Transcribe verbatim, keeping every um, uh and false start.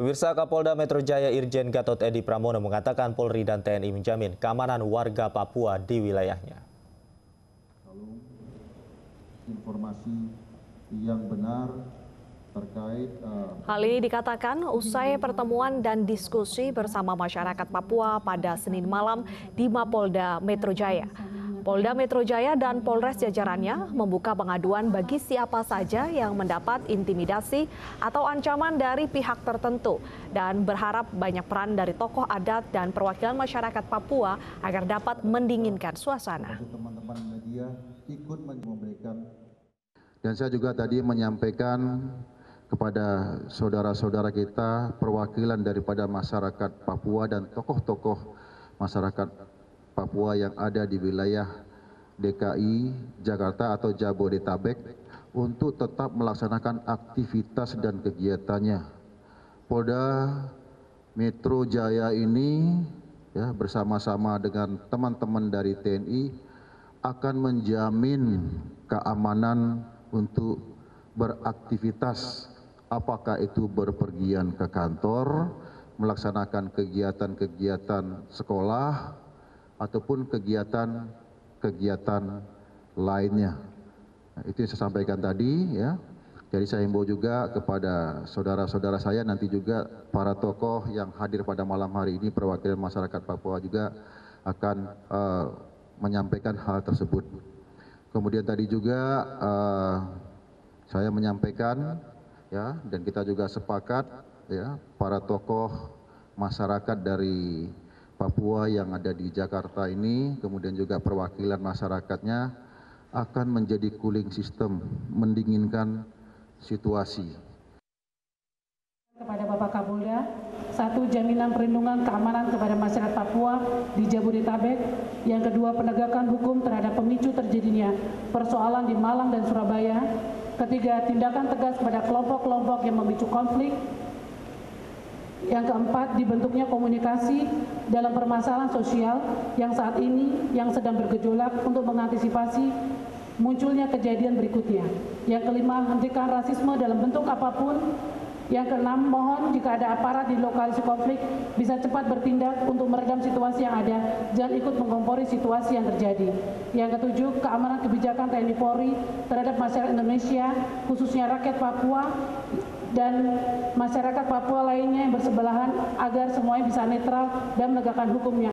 Pemirsa, Kapolda Metro Jaya Irjen Gatot Edi Pramono mengatakan Polri dan T N I menjamin keamanan warga Papua di wilayahnya. Informasi yang benar terkait. Uh... Hal ini dikatakan usai pertemuan dan diskusi bersama masyarakat Papua pada Senin malam di Mapolda Metro Jaya. Polda Metro Jaya dan Polres jajarannya membuka pengaduan bagi siapa saja yang mendapat intimidasi atau ancaman dari pihak tertentu dan berharap banyak peran dari tokoh adat dan perwakilan masyarakat Papua agar dapat mendinginkan suasana. Teman-teman media ikut memberikan. Dan saya juga tadi menyampaikan kepada saudara-saudara kita perwakilan daripada masyarakat Papua dan tokoh-tokoh masyarakat Papua yang ada di wilayah D K I Jakarta atau Jabodetabek untuk tetap melaksanakan aktivitas dan kegiatannya. Polda Metro Jaya ini ya, bersama-sama dengan teman-teman dari T N I akan menjamin keamanan untuk beraktivitas, apakah itu berpergian ke kantor, melaksanakan kegiatan-kegiatan sekolah, ataupun kegiatan-kegiatan lainnya. Nah, itu yang saya sampaikan tadi, ya. Jadi saya himbau juga kepada saudara-saudara saya, nanti juga para tokoh yang hadir pada malam hari ini, perwakilan masyarakat Papua juga akan uh, menyampaikan hal tersebut. Kemudian tadi juga uh, saya menyampaikan, ya, dan kita juga sepakat, ya, para tokoh masyarakat dari Papua yang ada di Jakarta ini, kemudian juga perwakilan masyarakatnya akan menjadi cooling system, mendinginkan situasi. Kepada Bapak Kapolda, satu, jaminan perlindungan keamanan kepada masyarakat Papua di Jabodetabek, yang kedua, penegakan hukum terhadap pemicu terjadinya persoalan di Malang dan Surabaya, ketiga, tindakan tegas kepada kelompok-kelompok yang memicu konflik, yang keempat, dibentuknya komunikasi dalam permasalahan sosial yang saat ini yang sedang bergejolak untuk mengantisipasi munculnya kejadian berikutnya. Yang kelima, hentikan rasisme dalam bentuk apapun. Yang keenam, mohon jika ada aparat di lokasi konflik bisa cepat bertindak untuk meredam situasi yang ada, jangan ikut mengompori situasi yang terjadi. Yang ketujuh, keamanan kebijakan T N I Polri terhadap masyarakat Indonesia, khususnya rakyat Papua dan masyarakat Papua lainnya yang bersebelahan agar semuanya bisa netral dan menegakkan hukumnya.